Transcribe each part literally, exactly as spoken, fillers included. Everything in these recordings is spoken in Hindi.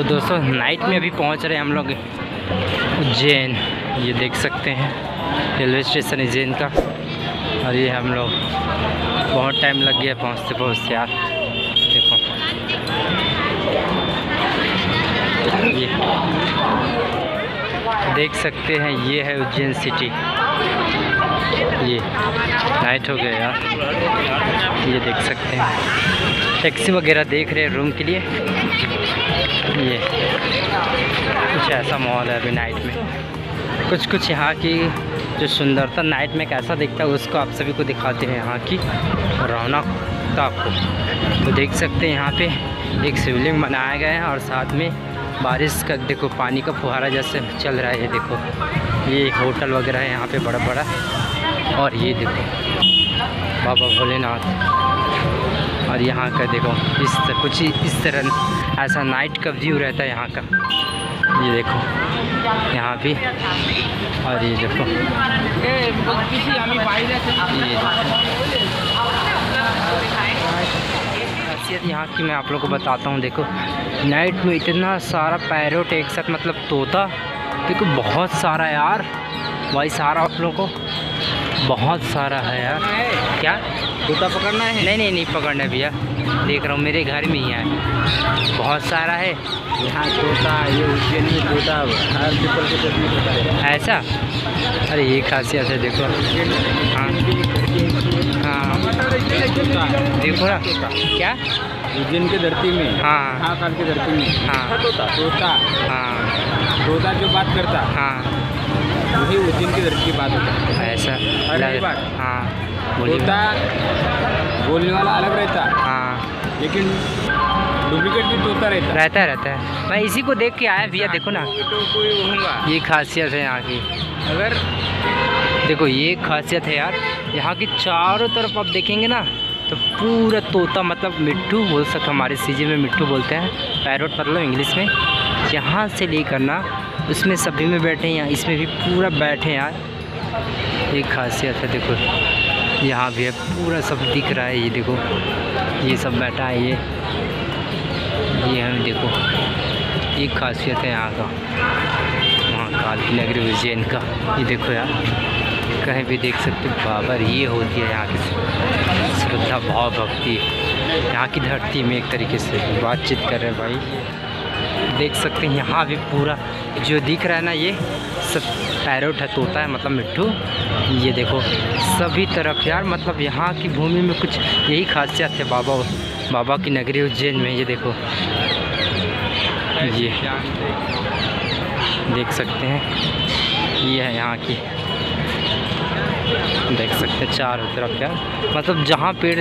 तो दोस्तों नाइट में अभी पहुंच रहे हैं हम लोग उज्जैन। ये देख सकते हैं रेलवे स्टेशन उज्जैन का। और ये हम लोग बहुत टाइम लग गया पहुंचते पहुंचते यार। देखो ये देख सकते हैं, ये है उज्जैन सिटी। ये नाइट हो गया यार। ये देख सकते हैं टैक्सी वगैरह देख रहे हैं रूम के लिए। ये कुछ ऐसा माहौल है अभी नाइट में। कुछ कुछ यहाँ की जो सुंदरता नाइट में कैसा दिखता है उसको आप सभी को दिखाते हैं, यहाँ की रौनक आपको। तो देख सकते हैं यहाँ पे एक शिवलिंग बनाया गया है और साथ में बारिश का देखो पानी का फुहारा जैसे चल रहा है। ये देखो ये एक होटल वगैरह है यहाँ पे बड़ा बड़ा। और ये देखो बाबा भोलेनाथ। और यहाँ का देखो इस कुछ इस तरह ऐसा नाइट का व्यू रहता है यहाँ का। ये देखो यहाँ भी। और ये देखो खासियत यहाँ की मैं आप लोगों को बताता हूँ। देखो नाइट में इतना सारा पैरोट एक साथ, मतलब तोता। देखो बहुत सारा यार भाई, सारा आप लोगों को बहुत सारा है यार। क्या तोता पकड़ना है? नहीं नहीं नहीं पकड़ना भैया, देख रहा हूँ मेरे घर में ही है, बहुत सारा है यहाँ तोता। ये उज्जैन में तोता हर पीपल के चटनी तोता है ऐसा। अरे ये खासियत है देखो। हाँ हाँ देखो ना क्या उज्जैन के धरती में, हाँ महाकाल के धरती में, हाँ तोता तोता, हाँ तोता जो बात करता, हाँ वही उज्जैन की धरती की बात होता है ऐसा। अरे बात हाँ होता, बोलने वाला अलग रहता, हाँ लेकिन डुप्लीकेट भी तोता रहता रहता रहता है। मैं इसी को देख के आया भैया। देखो ना ये खासियत है यहाँ की। अगर देखो ये खासियत है यार यहाँ की, चारों तरफ आप देखेंगे ना तो पूरा तोता, मतलब मिट्ठू बोल सकते, हमारे सीजी में मिट्ठू बोलते हैं, पैरोट मतलब इंग्लिश में। यहाँ से लेकर ना उसमें सभी में बैठे हैं, इसमें भी पूरा बैठे हैं यार। ये खासियत है देखो। यहाँ भी है पूरा सब दिख रहा है। ये देखो ये सब बैठा है। ये ये हम देखो ये खासियत है यहाँ का, वहाँ काल्पी नगरी उज्जैन का। ये देखो यार कहीं भी देख सकते हो बाबर। ये होती है यहाँ की श्रद्धा भाव भक्ति, यहाँ की धरती में एक तरीके से बातचीत कर रहे हैं भाई। देख सकते हैं यहाँ भी पूरा जो दिख रहा है ना ये सब पैरोट है, तोता है मतलब मिट्ठू। ये देखो सभी तरफ यार, मतलब यहाँ की भूमि में कुछ यही खासियत है बाबा बाबा की नगरी उज्जैन में। ये देखो ये देख सकते हैं, ये है यहाँ की। देख सकते हैं चारों तरफ यार, मतलब जहाँ पेड़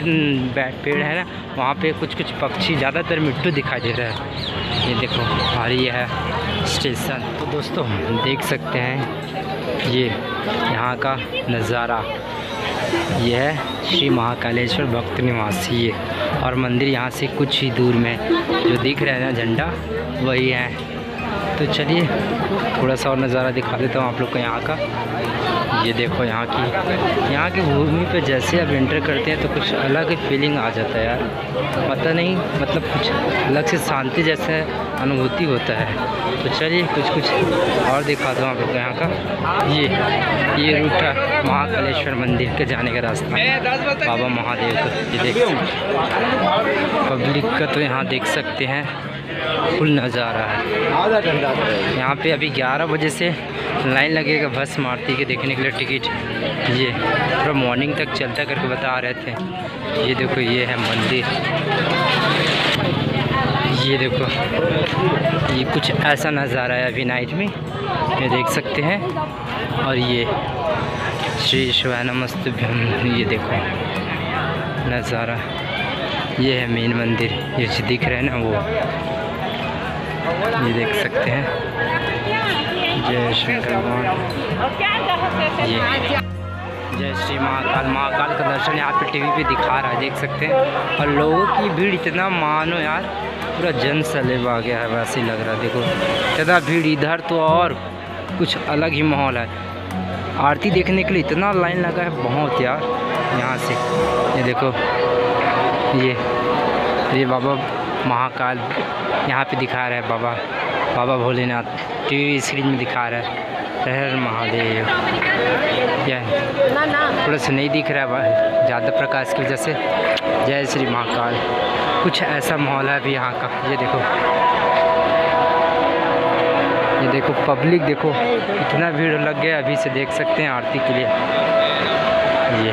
पेड़ है ना वहाँ पे कुछ कुछ पक्षी, ज़्यादातर मिट्टू दिखाई दे रहा है। ये देखो और ये है स्टेशन। तो दोस्तों देख सकते हैं ये यहाँ का नज़ारा। ये है श्री महाकालेश्वर भक्त निवास। ये और मंदिर यहाँ से कुछ ही दूर में जो दिख रहा है ना झंडा वही है। तो चलिए थोड़ा सा और नज़ारा दिखा देता हूँ आप लोग को यहाँ का। ये देखो यहाँ की यहाँ की भूमि पे जैसे आप एंटर करते हैं तो कुछ अलग ही फीलिंग आ जाता है यार, पता नहीं मतलब कुछ अलग से शांति जैसा अनुभूति होता है। तो चलिए कुछ कुछ और दिखाता हूँ आप लोग यहाँ का। ये ये रूट है महाकालेश्वर मंदिर के जाने का रास्ता, बाबा महादेव का। ये देख पब्लिक का तो यहाँ देख सकते हैं फुल नज़ारा है। यहाँ पे अभी ग्यारह बजे से लाइन लगेगा बस मारती के देखने के लिए टिकट। ये पूरा मॉर्निंग तक चलता करके बता रहे थे। ये देखो ये है मंदिर। ये देखो ये कुछ ऐसा नज़ारा है अभी नाइट में, ये देख सकते हैं। और ये श्री शिवाय नमस्तुभ्यं। ये देखो नज़ारा, ये है मेन मंदिर ये जो दिख रहा है ना वो, ये देख सकते हैं। जय श्री भगवान, जय श्री महाकाल। महाकाल का दर्शन यहाँ पे टीवी पे दिखा रहा है, देख सकते हैं। और लोगों की भीड़ इतना मानो यार, पूरा जन सलेब आ गया है, वैसे लग रहा है। देखो इतना भीड़ इधर तो और कुछ अलग ही माहौल है। आरती देखने के लिए इतना लाइन लगा है बहुत यार यहाँ से। ये देखो ये ये बाबा महाकाल यहाँ पे दिखा रहा है बाबा बाबा भोलेनाथ, टीवी स्क्रीन में दिखा रहा है। हर महादेव, जय। थोड़ा सा नहीं दिख रहा है ज़्यादा प्रकाश की वजह से। जय श्री महाकाल। कुछ ऐसा माहौल है अभी यहाँ का। ये देखो, ये देखो पब्लिक, देखो इतना भीड़ लग गया। अभी से देख सकते हैं आरती के लिए। ये,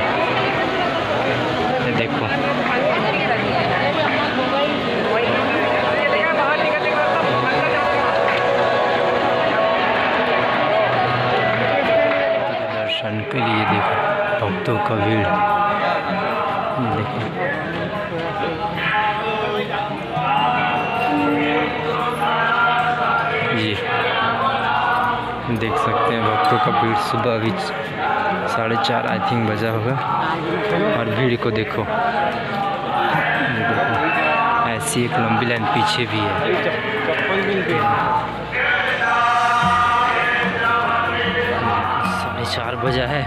ये देखो के लिए, देखो भक्तों का भीड़। देखो ये देख सकते हैं भक्तों का भीड़। सुबह अभी साढ़े चार आई थिंक बजा होगा, और भीड़ को देखो, देखो। ऐसी एक लंबी लाइन पीछे भी है। चार बजा है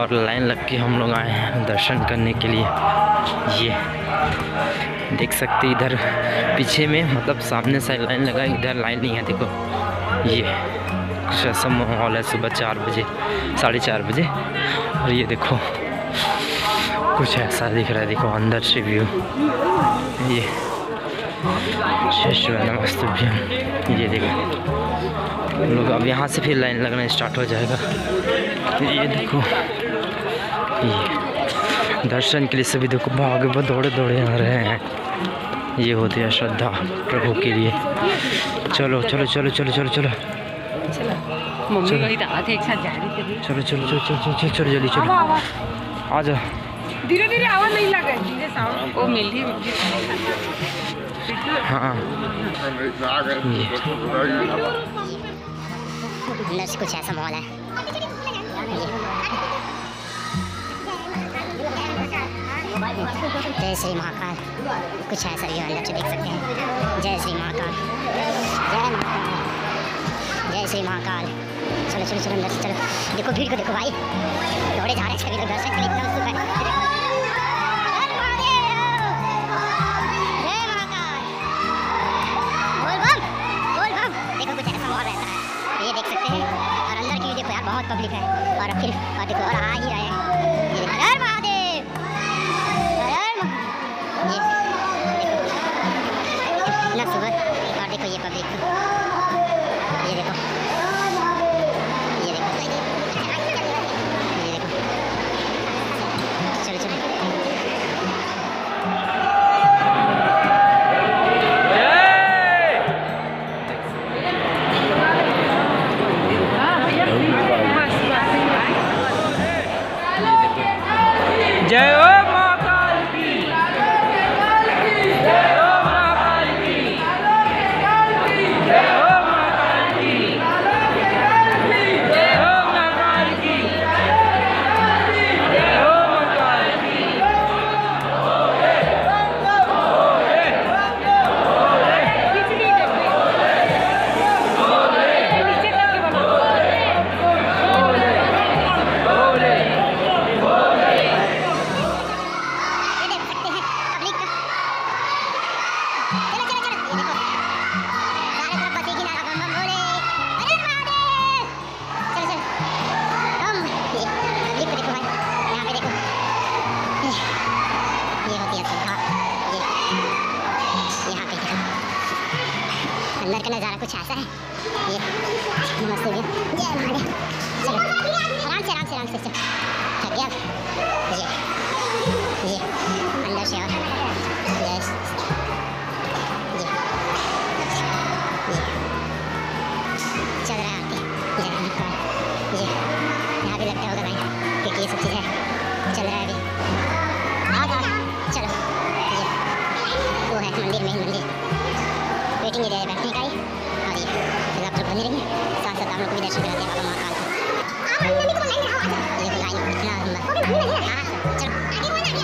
और लाइन लग के हम लोग आए हैं दर्शन करने के लिए। ये देख सकते इधर पीछे में, मतलब सामने से लाइन लगा, इधर लाइन नहीं है। देखो ये कुछ ऐसा माहौल है सुबह चार बजे साढ़े चार बजे और ये देखो कुछ ऐसा दिख रहा है। देखो अंदर से व्यू, ये नमस्ते भैया। ये देखो लोग, अब यहाँ से फिर लाइन लगना स्टार्ट हो जाएगा। ये देखो ये दर्शन के लिए सभी देखो भागे बहुत दौड़े दौड़े आ रहे हैं। ये होती है श्रद्धा प्रभु के लिए। चलो चलो चलो चलो चलो चलो चलो चलो चलो चलो चलो जल्दी चलो, आ जाओ। धीरे धीरे आवाज़ नहीं लगे, धीरे साउंड वो मिल ही। हाँ लश कुछ ऐसा माहौल है। जय श्री महाकाल, कुछ ऐसा भी अंदर से देख सकते हैं। जय श्री महाकाल, जय महाकाल, जय श्री महाकाल। चलो चलो चलो अंदर से चलो। देखो भीड़ को देखो भाई, दौड़े जा रहे हैं सभी लोग दर्शन के लिए। एकदम सुपर बहुत पब्लिक है। और फिर और देखो और आ ही रहे हैं। हर महादेव, हर महादेव ना सुबह। और देखो ये पब्लिक, ये देखो ये देखो ये देखो चलो चलो। जय हो महाकाल की, जय हो महाकाल की, जय हो महाकाल की, जय हो महाकाल की, जय हो महाकाल की। अंदर का नज़ारा कुछ ऐसा है। ये नमस्ते भैया, जय महादेव। चलो आराम से आराम से आराम से चलो, थक गया। ये ये अंदर से और ये ये चल रहा है आरती। जय महाकाल। ये यहाँ भी लगता होगा भाई, क्योंकि ये सब चीज़ें चल रहा है अभी। हाँ हाँ चलो। ये वो है मंदिर, मेन मंदिर वेटिंग एरिया बैठने का ही। और ये आप लोग बने रहिए, साथ साथ आप लोग को भी दर्शन कराते हैं बाबा महाकाल को। ये लाइन इतना लंबा। हाँ चलो चलो चलो।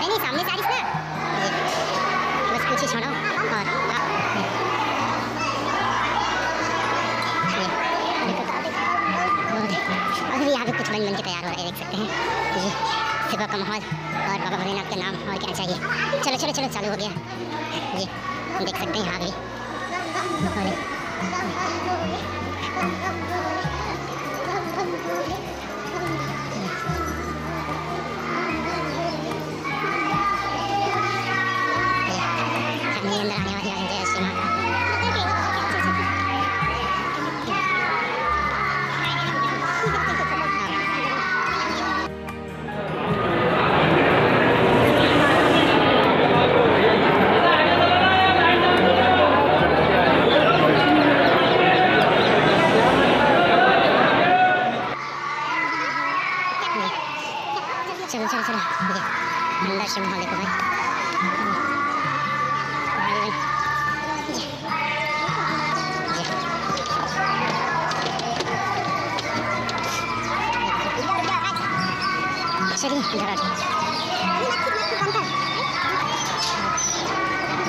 नहीं सामने सारी ना, बस कुछ ही छोड़ो। और आप के तैयार हो रहा है, देख सकते हैं। ये सुबह का माहौल और बाबा भोलेनाथ का नाम और क्या चाहिए। चलो चलो चलो चालू हो गया। ये देख सकते हैं। हाँ भी अंदर आने वाली आज जय श्री माता। चलो चलो चलो अंदर से माहौल देखो भाई। चलिए अंदर आ जाओ।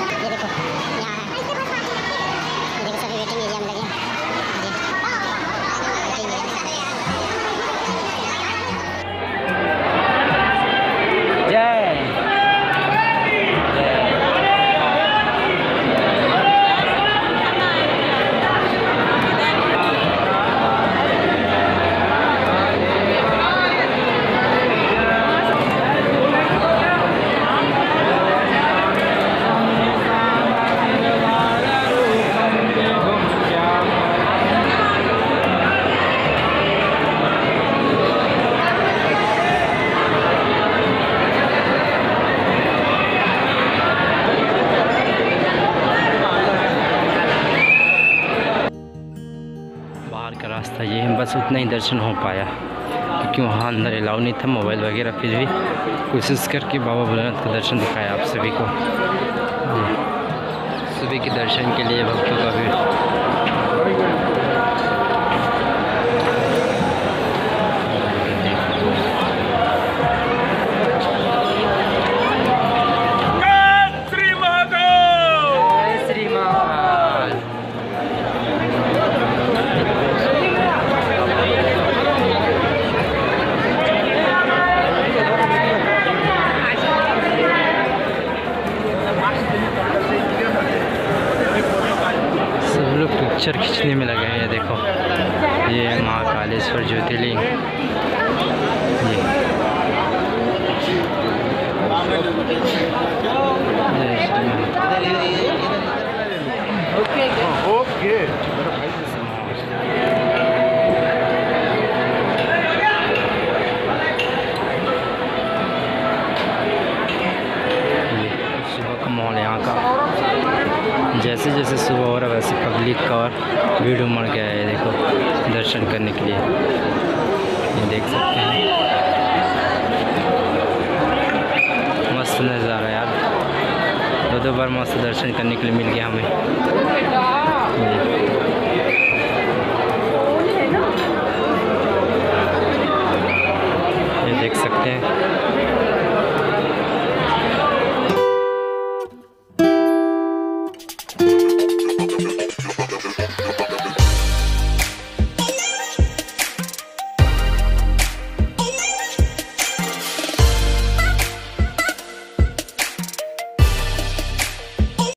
ये देखो यहाँ है। ये देखो सभी वेटिंग एरिया में लगे हैं। रास्ता ये है, बस उतना ही दर्शन हो पाया क्योंकि वहाँ अंदर अलाउ नहीं था मोबाइल वगैरह। फिर भी कोशिश करके बाबा भोलेनाथ का दर्शन दिखाया आप सभी को। सुबह के दर्शन के लिए भक्तों का भीड़। पिक्चर खींचने में लगे हैं। ये देखो, ये महाकालेश्वर ज्योतिर्लिंग। सुबह का माहौल यहाँ का, जैसे जैसे सुबह हो रहा है वैसे पब्लिक का और भीड़ उमड़ गया है। देखो दर्शन करने के लिए, ये देख सकते हैं। मस्त नज़ारा यार, दो दो बार मस्त दर्शन करने के लिए मिल गया हमें।